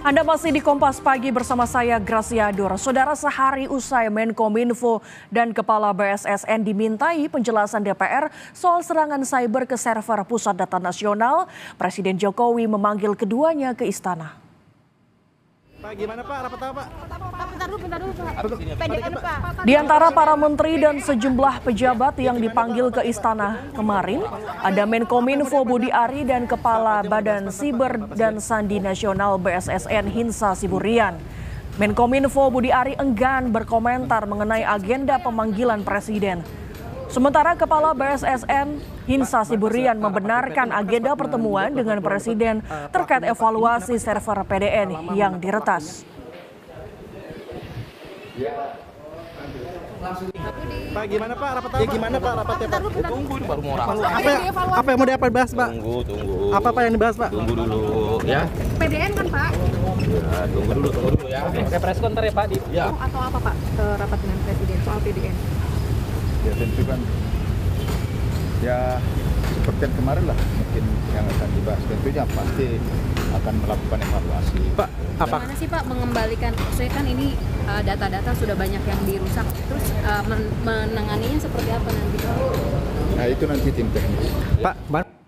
Anda masih di Kompas Pagi bersama saya Gracia Dor. Saudara, sehari usai Menkominfo dan Kepala BSSN dimintai penjelasan DPR soal serangan siber ke server Pusat Data Nasional, Presiden Jokowi memanggil keduanya ke istana. Pak, gimana Pak? Rapat apa Pak? PDN, Pak. Di antara para menteri dan sejumlah pejabat yang dipanggil ke istana kemarin, ada Menkominfo Budi Ari dan Kepala Badan Siber dan Sandi Nasional BSSN Hinsa Siburian. Menkominfo Budi Ari enggan berkomentar mengenai agenda pemanggilan Presiden. Sementara Kepala BSSN Hinsa Siburian membenarkan agenda pertemuan dengan Presiden terkait evaluasi server PDN yang diretas. Pak, gimana Pak? Rapat apa? Ya, gimana Pak? Rapat apa? Tunggu baru mau rapat. Apa yang mau dibahas Pak? Tunggu. Apa yang dibahas Pak? Tunggu dulu ya. PDN kan Pak? Ya, tunggu dulu ya. Saya preskon ntar ya Pak. Ya. Atau apa Pak? Rapat dengan Presiden soal PDN. Ya tentu kan, ya seperti yang kemarin lah mungkin yang akan dibahas, tentunya pasti akan melakukan evaluasi. Pak, gimana sih Pak mengembalikan, maksudnya kan ini data-data sudah banyak yang dirusak, terus menanganinya seperti apa nanti Pak? Nah itu nanti tim teknis. Pak,